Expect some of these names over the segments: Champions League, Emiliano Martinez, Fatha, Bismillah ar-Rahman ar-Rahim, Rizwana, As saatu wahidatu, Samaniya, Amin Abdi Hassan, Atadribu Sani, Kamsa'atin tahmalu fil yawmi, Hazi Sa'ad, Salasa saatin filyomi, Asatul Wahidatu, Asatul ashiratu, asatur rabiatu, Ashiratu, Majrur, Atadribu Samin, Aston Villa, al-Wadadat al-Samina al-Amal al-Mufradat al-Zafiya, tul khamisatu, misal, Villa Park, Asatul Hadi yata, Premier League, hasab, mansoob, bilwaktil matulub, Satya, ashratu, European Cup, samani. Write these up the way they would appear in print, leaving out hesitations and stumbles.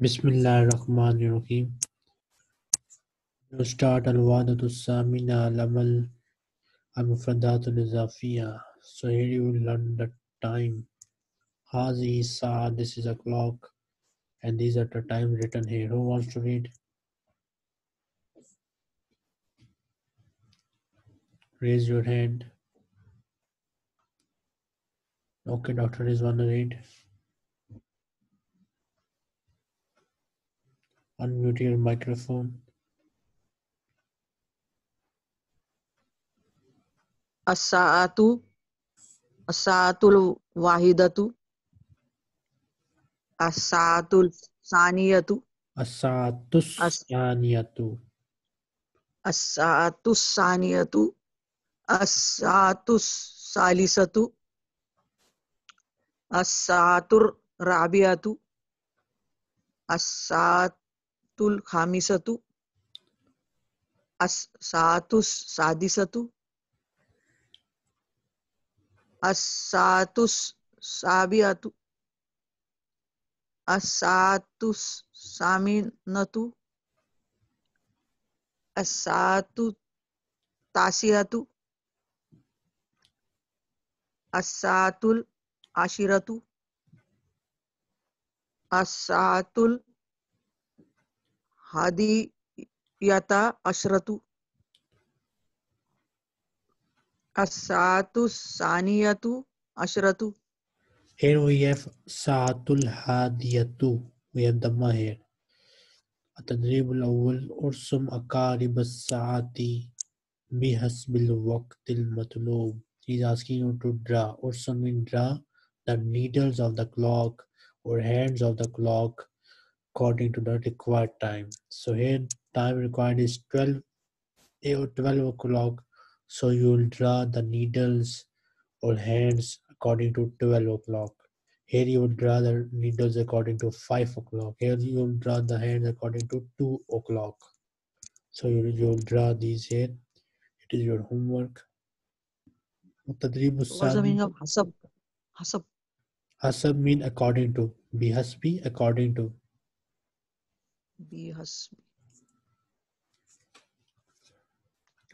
Bismillah ar-Rahman ar-Rahim. We'll start al-Wadadat al-Samina al-Amal al-Mufradat al-Zafiya. So here you will learn the time. Hazi Sa'ad, this is a clock, and these are the times written here. Who wants to read? Raise your hand. Okay, Dr. Rizwana, read. Unmute your microphone. As saatu, as saatu wahidatu, as saatu saniatu, as saatus saniatu, as saatus saniatu, as saatus salisatu, as asatur rabiatu, as tul khamisatu, as satus sadisatu, as satus sabiatu, as satus saminatu, as saatu tasihuatu, asatul ashiratu, asatul Hadi yata ashratu, as saatu saniatu ashratu. Here we have Asatul Hadi yata. We have Dhamma here. Atadribu al-awwal ursum aqarib as-saati bihasb bilwaktil matulub. He is asking you to draw. Ursum means draw the needles of the clock or hands of the clock according to the required time. So here time required is 12 o'clock. So you will draw the needles or hands according to 12 o'clock. Here you will draw the needles according to 5 o'clock. Here you will draw the hands according to 2 o'clock. So you will draw these here. It is your homework. Atadribu Samin. What's the meaning of hasab? Hasab. Hasab means according to. Bihasbi, according to.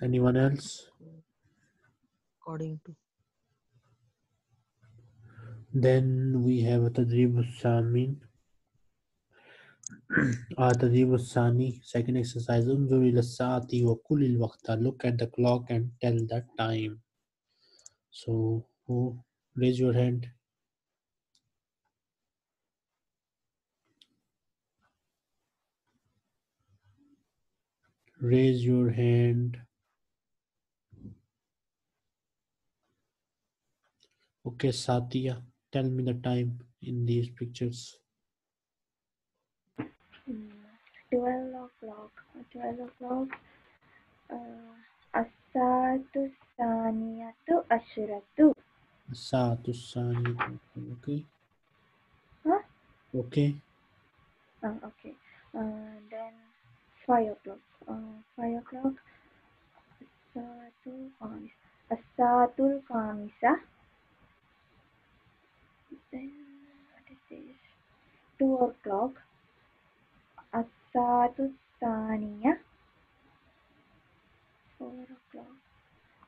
Anyone else? According to. Then we have Atadribu Samin. Atadribu Sani. Second exercise. Look at the clock and tell the time. So, who raise your hand? Raise your hand. Okay, Satya, tell me the time in these pictures. 12 o'clock. Asatu saniatu ashratu. Asatu saniatu. Okay. Huh? Okay. Okay. Then 5 o'clock. 5 o'clock. Asatul khamisa. Then what is this? 2 o'clock. Asatus saniya. 4 o'clock.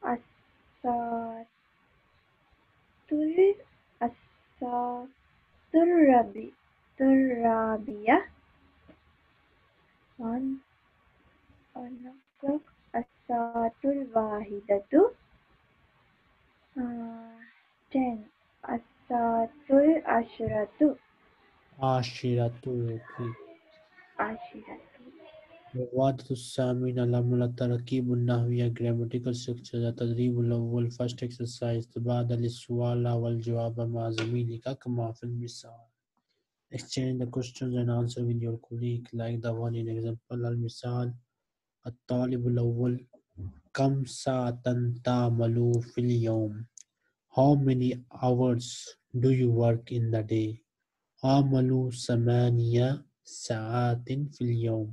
Asatur rabiya. 1 o'clock. Asatul wahidatu. 10. Asatul ashiratu. Ashiratu. Ashiratu. Wadatul Samina al-Amal al-Tarakibun Nahwiya. Grammatical structure. Atadribul awwal. First exercise. Tabadal is-suwala wal-jawaba ma'azaminika kama fil misal. Exchange the questions and answer with your colleague like the one in example al-misal. At-talibul awwal, Kamsa'atin tahmalu fil yawmi. How many hours do you work in the day? Amalu 8 saatin filyomi.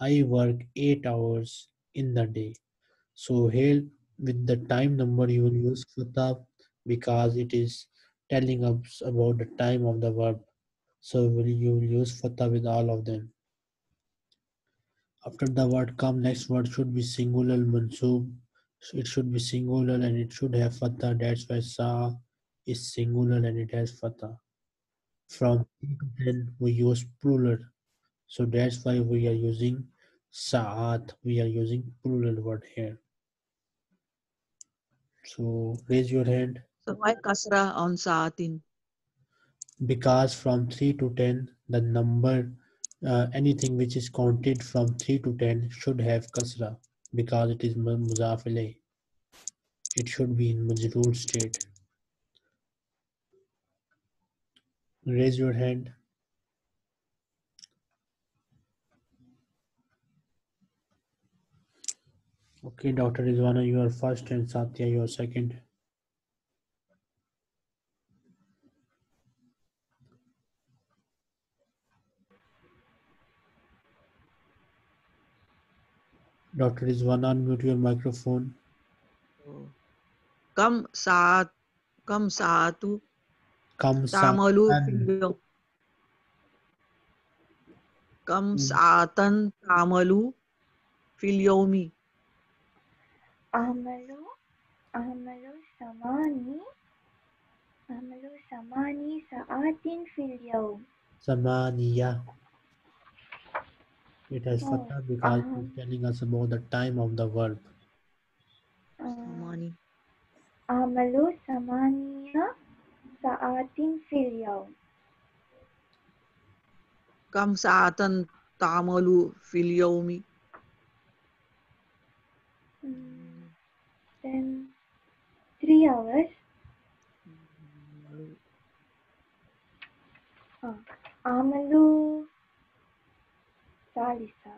I work 8 hours in the day. So here with the time number you will use Fatha because it is telling us about the time of the verb. So you will use Fatha with all of them. After the word come, next word should be singular mansub. It should be singular and it should have Fatha. That's why Sa is singular and it has Fatha. From then we use plural. So that's why we are using Sa'at. We are using plural word here. So raise your hand. So why Kasra on Sa'atin? Because from 3 to 10, the number, anything which is counted from 3 to 10 should have Kasra because it is Muzaf Ilayh. It should be in Majrur state. Raise your hand. Okay, Dr. Rizwana, you are first and Satya, you are second. Dr. Rizwana, unmute your microphone. Kamsa'atin tahmalu fil yawmi. Amalu samani sa'atin fil yawm. Samaniya. It has Fatha because it's telling us about the time of the verb. Samani. Amalu samaniya sa'atin fil yawm. Kamsa'atin tahmalu fil yawmi. Then 3 hours. Amalu Salisa.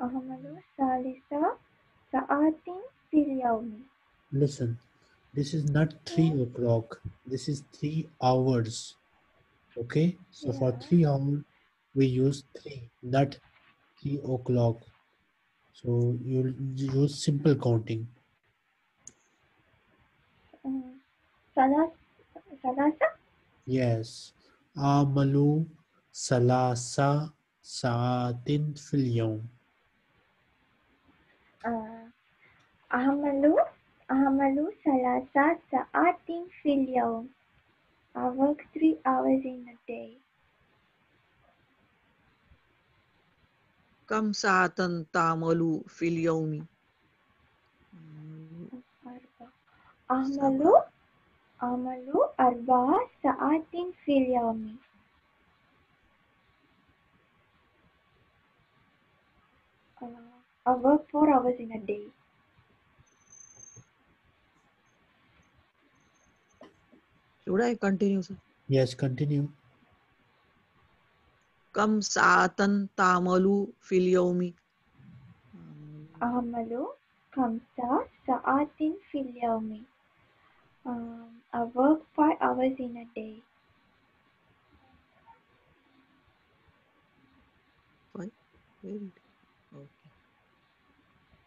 Amalu Salisa Saatin Filyomi. Listen, this is not 3 o'clock. This is 3 hours. Okay? So for 3 hours we use 3, not 3 o'clock. So you'll use simple counting. Salasa? Yes. Amalu Salasa saatin filyomi. Amalu Salasa saatin filyomi. I work 3 hours in a day. Kamsa'atin tahmalu fil yawmi. Amalu arba'a sa'atin fil yawmi. I work 4 hours in a day. Should I continue, sir? Yes, continue. Kamsa'atin tahmalu fil yawmi. Amalu Kamsa'atin fil yawmi. I work 5 hours in a day. 5? Okay.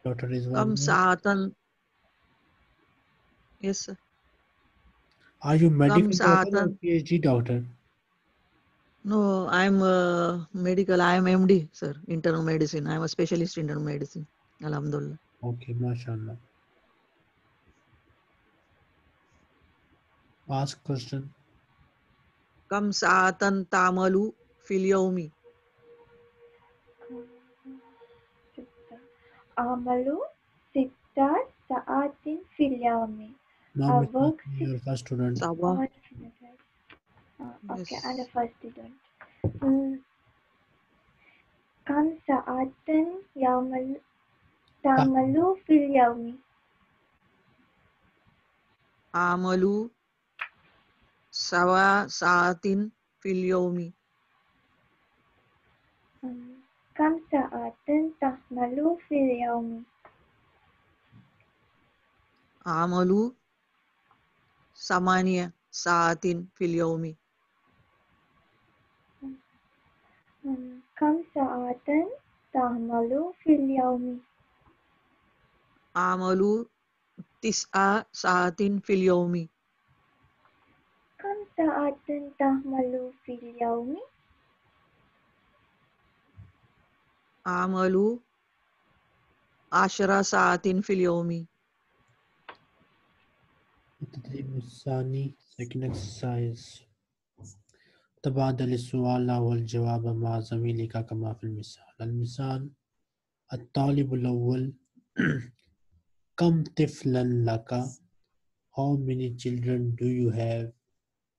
Daughter is one. Kamsa'atin. Yes, sir. Are you medical doctor or PhD doctor? No, I'm medical. I'm MD, sir. Internal medicine. I'm a specialist in internal medicine. Alhamdulillah. Okay, mashallah. Ask question. Kamsa'atin tahmalu fil yawmi. Amalu sitta sa'atin fil yawmi. Now, you're first student. Sabah. Okay, yes. I'm the first student. Kamsa'atin tahmalu fil yawmi. Amalu sa'atin fil yawmi. Kamsa'atin tahmalu fil yawmi. Amalu samaniya sa'atin fil yawmi. Kamsa'atin tahmalu fil yawmi. Amalu tis'a sa'atin fil yawmi. Kamsa'atin tahmalu fil yawmi. Amalu. Ashiratu saatin filyomi. Atadribu Samin. Second exercise. تبادل السؤال والجواب مع زميلك كما في المثال. المثال: الطالب الأول كم طفلا لك؟ How many children do you have?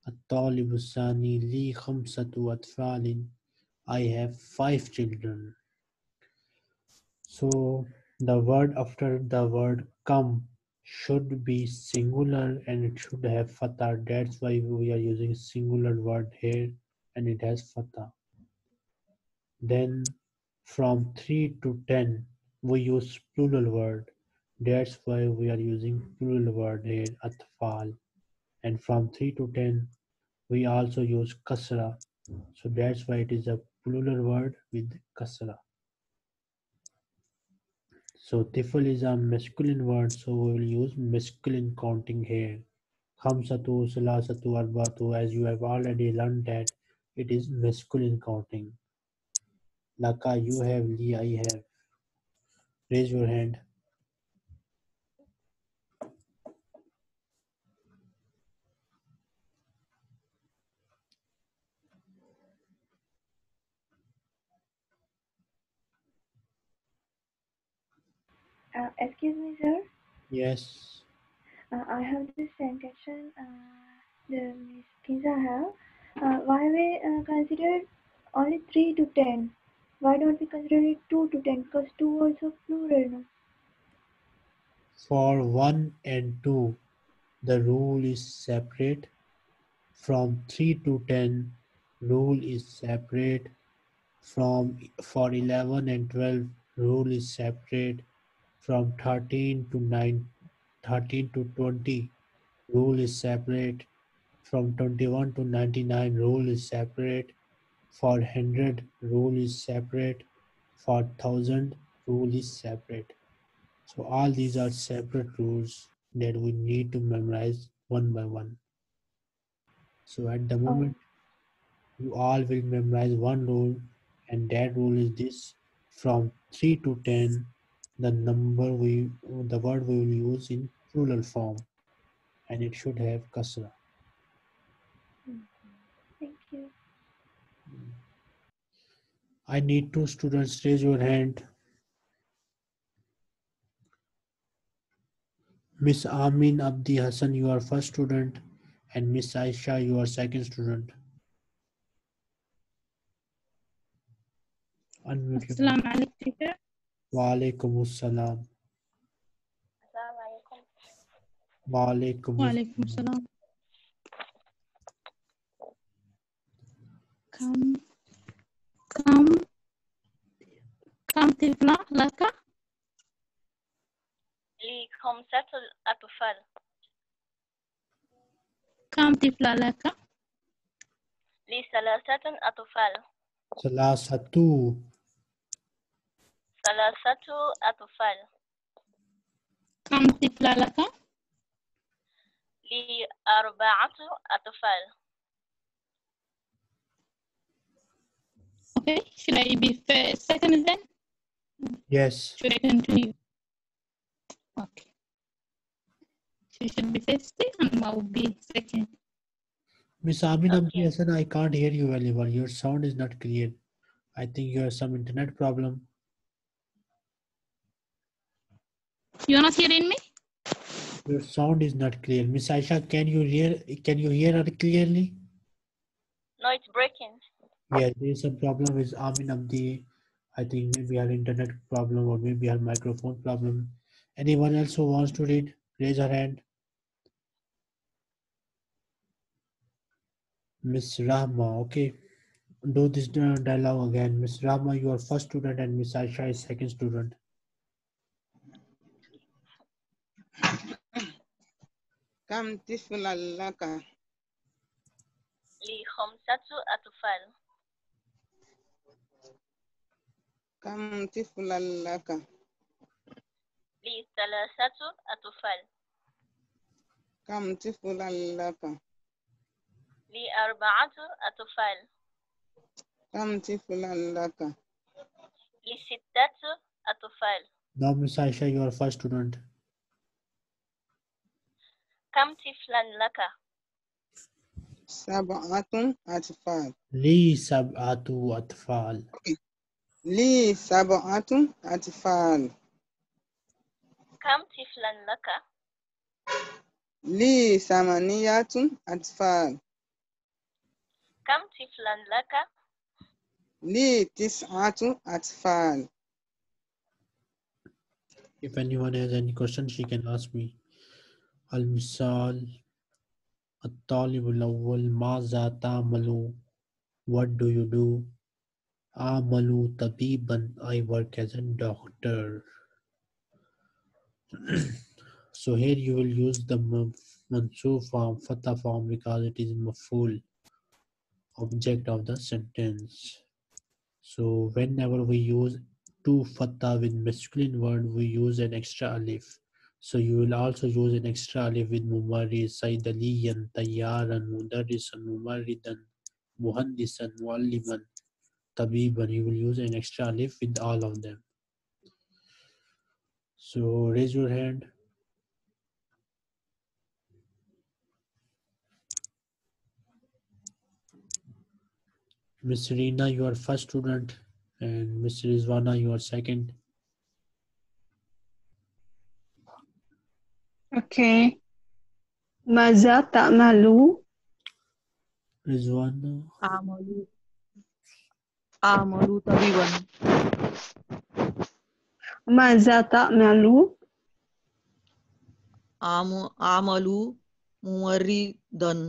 الطالب الثاني لي خمسة أطفال. I have 5 children. So the word after the word "come" should be singular and it should have fatha. That's why we are using singular word here, and it has fatha. Then from 3 to 10 we use plural word. That's why we are using plural word here, atfal. And from 3 to 10 we also use kasra. So that's why it is a plural word with kasra. So tifl is a masculine word, so we will use masculine counting here. Khamsatu, salasatu, arbatu, as you have already learned that it is masculine counting. Laka, you have, li, I have. Raise your hand. Excuse me, sir. Yes. I have this suggestion. The Miss Pizza have. Why we consider only 3 to 10? Why don't we consider it 2 to 10? Because 2 also plural, no? For 1 and 2, the rule is separate. From 3 to 10, rule is separate. For 11 and 12, rule is separate. From 13 to 20, rule is separate. From 21 to 99, rule is separate. For 100, rule is separate. For 1000, rule is separate. So all these are separate rules that we need to memorize one by one. So at the moment, you all will memorize one rule, and that rule is this: from 3 to 10. The number the word we will use in plural form, and it should have kasra. Thank you. I need 2 students. Raise your hand. Miss Amin Abdi Hassan, you are first student, and Miss Aisha, you are second student. Assalamu alaikum, teacher. Waalaikumsalam. Assalamualaikum. Waalaikumsalam. Kam tifla laka? Li khamsatul atfal. Kam tifla laka? Li salasatun atfal. Salasatu. Salasatu atufal. Kam tifla laka? Li arba'atu atufal. Okay, should I be second then? Yes. Should I continue? Okay. She should be first and I'll be second. Miss Amin Abdi Hassan, I can't hear you very well. Your sound is not clear. I think you have some internet problem. You are not hearing me? Your sound is not clear. Miss Aisha, can you hear her clearly? No, it's breaking. Yeah, there is some problem with Amin Abdi. I think maybe her internet problem or maybe her microphone problem. Anyone else who wants to read, raise her hand. Miss Rahma, okay. Do this dialogue again. Miss Rahma, you are first student and Miss Aisha is second student. Kam tifla laka? Li khamsatu atfal. Kam tifla laka? Li salasatu atfal. Kam tifla laka? لي أربعة أطفال. كم طفلا لك؟ لي ستة أطفال. Now Miss Aisha, you are first student. كم طفلا لك؟ سبعة أطفال. لي سبعة أطفال. لي سبعة أطفال. كم طفلا لك؟ لي ثمانية أطفال. كم طفلا لك؟ لي تسعة أطفال. If anyone has any question, she can ask me. Al-misal, al-talib al-awwal, maza ta'amalu, what do you do? Amalu tabiban, I work as a doctor. So here you will use the mansoob form, fatha form, because it is maf'ul, object of the sentence. So whenever we use to fatha with masculine word, we use an extra alif. So you will also use an extra alif with mumaris, saydaliyan, tayyaran, mudarrisan, mumaridan, muhandisan, mualliman, tabiban. You will use an extra alif with all of them. So raise your hand. Miss Rina, you are first student, and Miss Rizwana, you are second. Okay. Maza ta'malu? Rizwana. Amalu. Amalu tabiban. Maza ta'malu? Amalu muwarridan.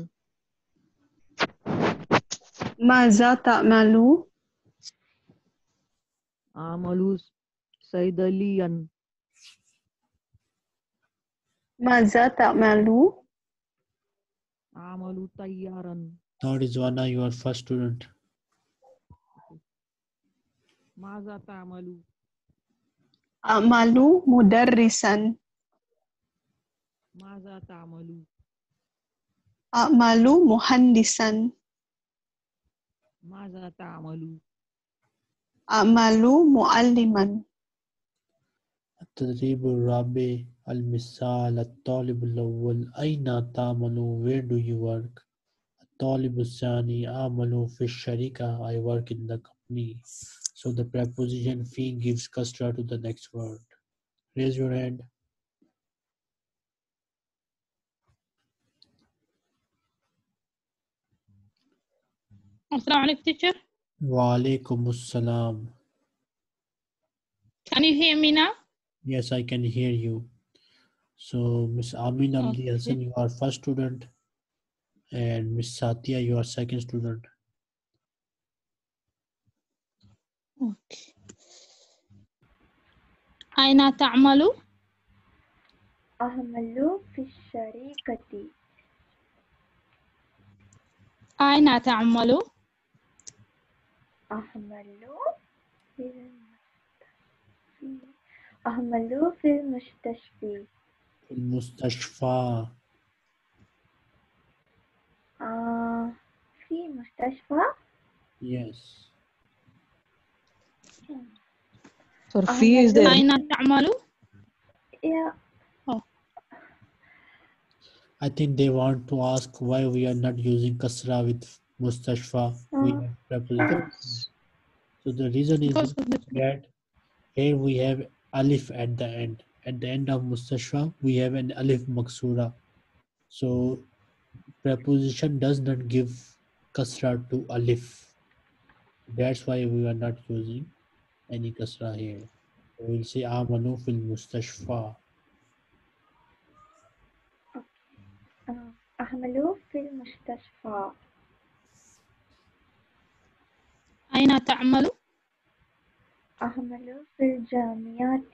Maza ta'malu? Amalu saydaliyan. Maza ta'malu? Amalu tayyaran. Now Rizwana, you are first student. Maza ta'malu? Amalu mudarrisan. Maza ta'malu? Amalu muhandisan. ماذا تعمل؟ أعمل معلما. التدريب الرابع المثال الطالب الأول أين تعمل؟ Where do you work? الطالب الثاني أعمل في الشركة. I work in the company. So the preposition fi gives kasra to the next word. Raise your hand. Assalamu alaikum, teacher. Wa alaikum assalam. Can you hear me now? Yes, I can hear you. So, Miss Amin Abdi Hassan, you are first student, and Miss Satya, you are second student. Okay. Aina ta'amalu? Ahamalu fi sharikati. Aina ta'amalu? أعمل في المستشفى. في المستشفى. في مستشفى. Yes. Surfees. أين تعمل؟ Yeah. Oh. I think they want to ask why we are not using kasra with mustashfa. We have preposition. So the reason is that here we have alif at the end. At the end of mustashfa, we have an alif maksura. So preposition does not give kasra to alif. That's why we are not using any kasra here. We will say amanu fil mustashfa. Ahmalu fil mustashfa. أين تعمل؟ أعمل في الجامعة.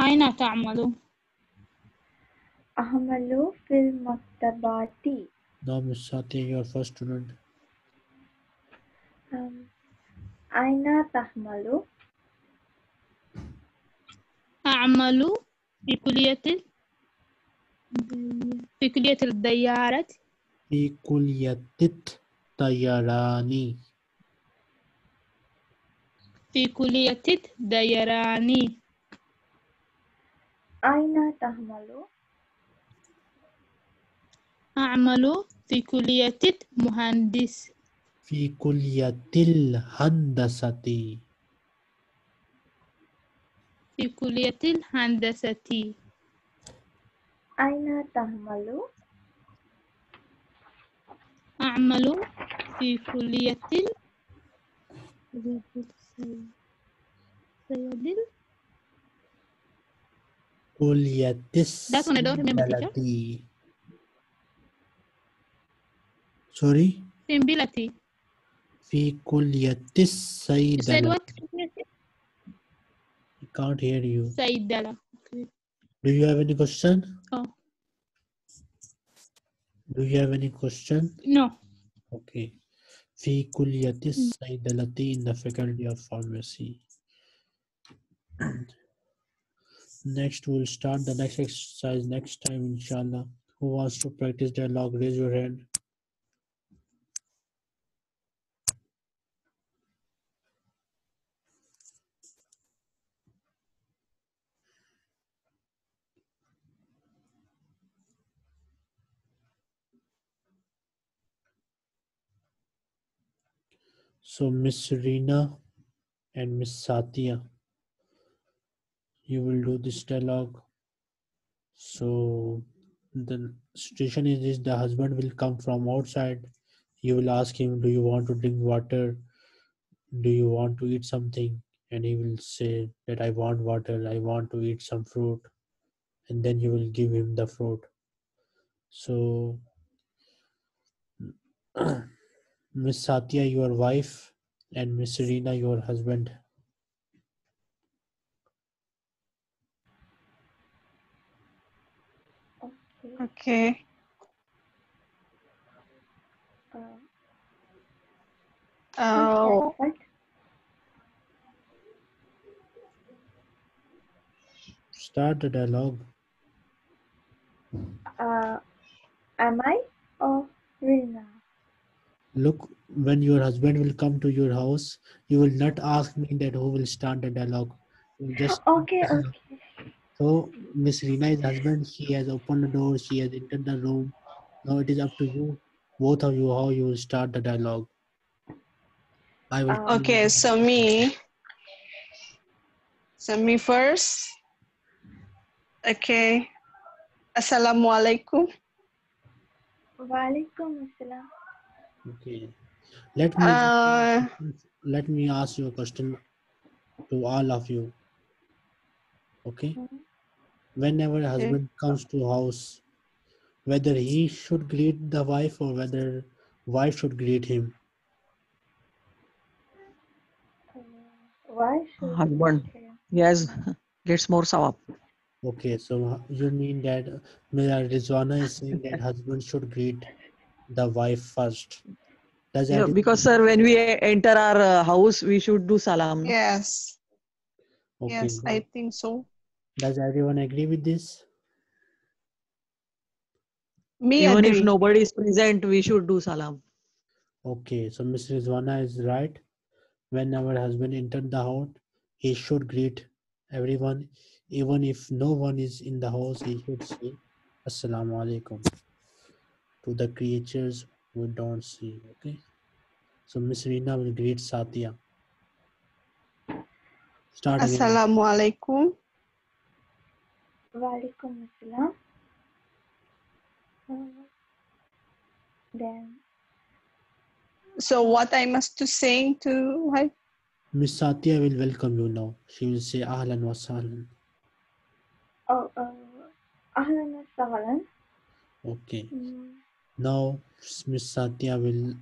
أين تعمل؟ أعمل في المكتبة. Now Miss Satya, your first student. أين تعمل؟ أعمل في كلية في كلية الديارات. في كلية الطيران. في كلية الديران. أين تعمل؟ أعمل في كلية المهندس. في كلية الهندسة. في كلية الهندسة. أين تعمل؟ أعمل في كلية Kuliatis. Sorry? Simbilati. Fi kuliatis saidala. You said what? I can't hear you. Saidala. Okay. Do you have any question? Oh. Do you have any question? No. Okay. Fi kuliatis saidalati in the Faculty of Pharmacy. Next, we'll start the next exercise next time, inshallah. Who wants to practice dialogue? Raise your hand. So, Miss Rina and Miss Satya, you will do this dialogue. So the situation is this: the husband will come from outside. You will ask him, do you want to drink water? Do you want to eat something? And he will say that I want water, I want to eat some fruit. And then you will give him the fruit. So Miss Satya, your wife, and Miss Rina, your husband. Okay. Oh. Start the dialogue. Am I or Rina? Look, when your husband will come to your house, you will not ask me that who will start the dialogue. Just okay. Okay. So, Miss Rina is husband, she has opened the door, she has entered the room. Now it is up to you, both of you, how you will start the dialogue. I will. Okay, so me. So me first. Okay. Assalamu alaikum. Wa alaikum assalam. Okay. Let me ask you a question to all of you. Okay. Whenever a husband comes to house, whether he should greet the wife or whether wife should greet him. Wife. Husband. Yes, gets more sawab. Okay, so you mean that Rizwana is saying that husband should greet the wife first. Does no, because sir, when we enter our house, we should do salam. Yes. Okay, yes, good. I think so. Does everyone agree with this? Me Even agree. If nobody is present, we should do salam. Okay, so Miss Rizwana is right. When our husband entered the house, he should greet everyone. Even if no one is in the house, he should say Assalamu alaikum to the creatures we don't see. Okay. So Miss Rina will greet Satya. Start. Assalamu alaikum. Wa alaikum assalam. Then. So what I must to say to wife? Miss Satya will welcome you now. She will say ahlan wa sahlan. Oh, ahlan wa sahlan. Okay. Now Miss Satya will,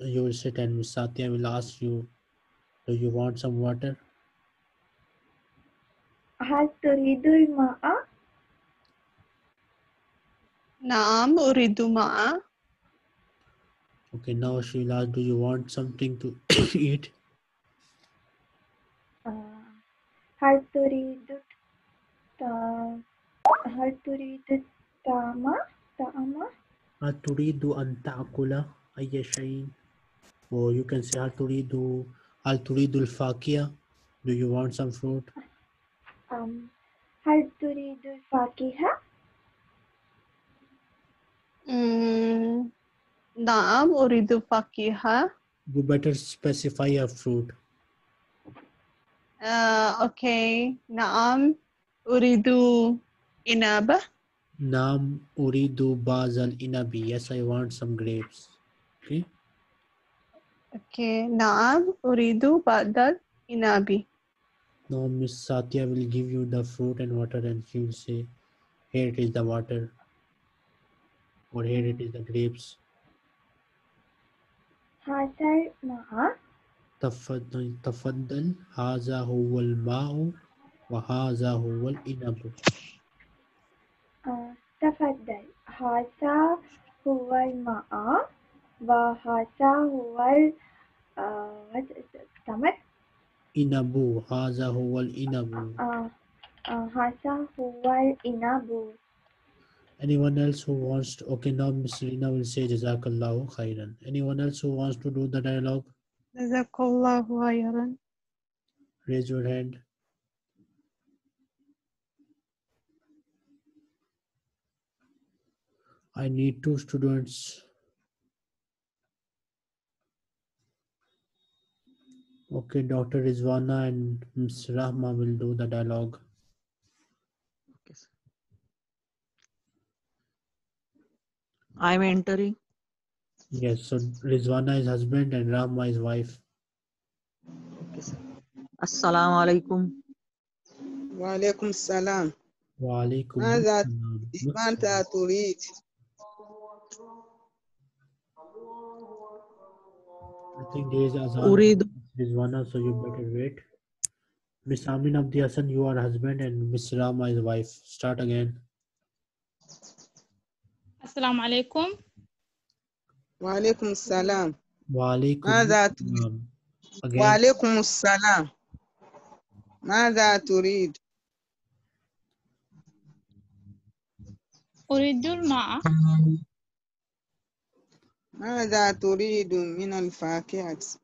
you will sit and Miss Satya will ask you, do you want some water? هل تريد الماء؟ نعم أريد الماء. Okay, now she will ask, do you want something to eat? هل تريد Ta'ama. Al-turidu an ta'akula ayya shay'in. Or you can say al-turidu al-fakiya. Do you want some fruit? Al-turidu al-fakiha? Naam, uridu fakiha. You better specify a fruit. Okay. Naam, uridu inaba. Naam, uridu bazal inabi. Yes, I want some grapes. Okay. Okay. Naam, uridu bazal inabi. Now, Miss Satya will give you the fruit and water and she will say, here it is the water. Or here it is the grapes. Hazal ma'a. Tafaddal. Haza huwal ma'u. Wa haza huwal inabu. Tafaddal. Haza huwal ma'a. Wa haza huwal tamat. Inabu. Haza huwal inabu. Haza huwal inabu. Anyone else who wants to, okay, now Ms. Rina will say Jazakallahu Khairan. Anyone else who wants to do the dialogue? Jazakallahu Khairan. Raise your hand. I need two students. Okay, Dr. Rizwana and Ms. Rahma will do the dialogue. I'm entering. Yes, so Rizwana is husband and Rahma is wife. Okay, sir. Assalamu alaikum. Wa alaikum salam. Wa alaikum salam. I think there is Azan. Rizwana, so you better wait. Miss Amin Abdi Hassan, you are husband and Miss Rahma is wife. Start again. Assalamu alaikum. Wa alaikum salam. Wa alaikum salam. Wa alaikum salam. Madha turid? Uridul ma'a. Madha turidu min al-fakihat?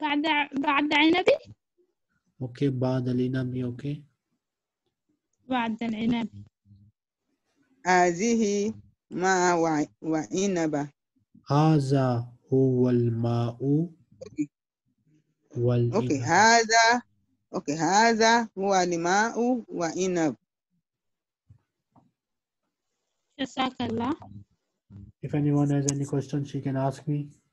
Ba'da inabi? Okay, ba'da inabi, okay. بعد العنب. هذه ماء وعنب. هذا هو الماء والعنب. Okay, هذا هو الماء وعنب. جزاك الله. If anyone has any questions, she can ask me.